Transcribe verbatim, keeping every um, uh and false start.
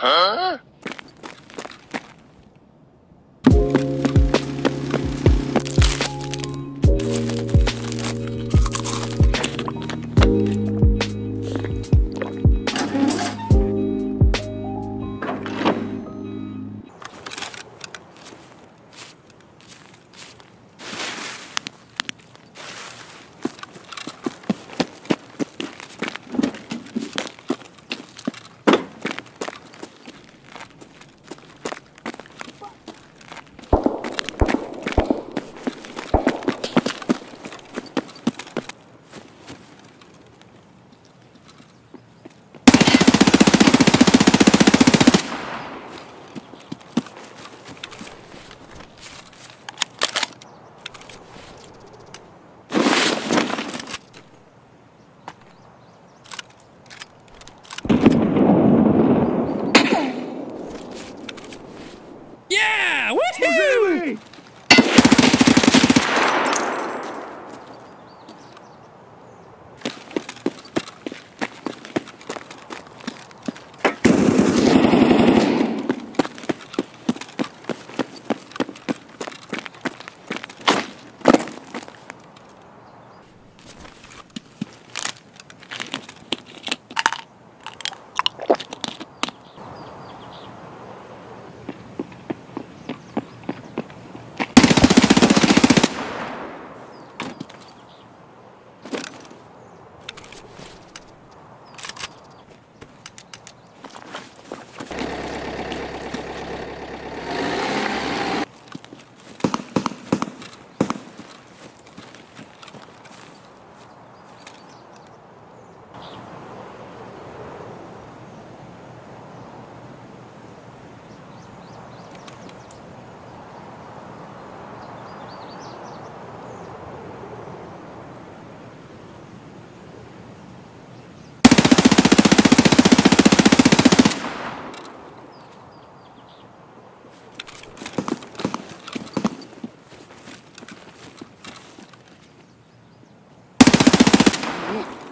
Huh? Ooh.